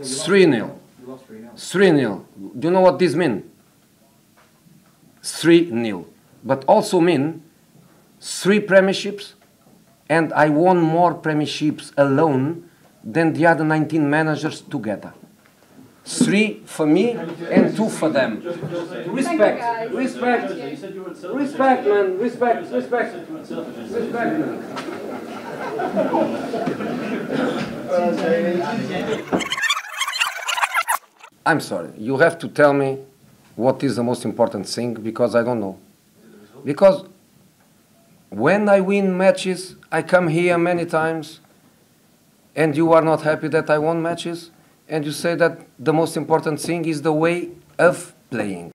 3-0. 3-0. Do you know what this means? 3-0. But also mean 3 premierships, and I won more premierships alone than the other 19 managers together. 3 for me and 2 for them. Respect, respect, respect, man, respect, respect, respect, man. I'm sorry, you have to tell me what is the most important thing, because I don't know. Because when I win matches, I come here many times, and you are not happy that I won matches, and you say that the most important thing is the way of playing.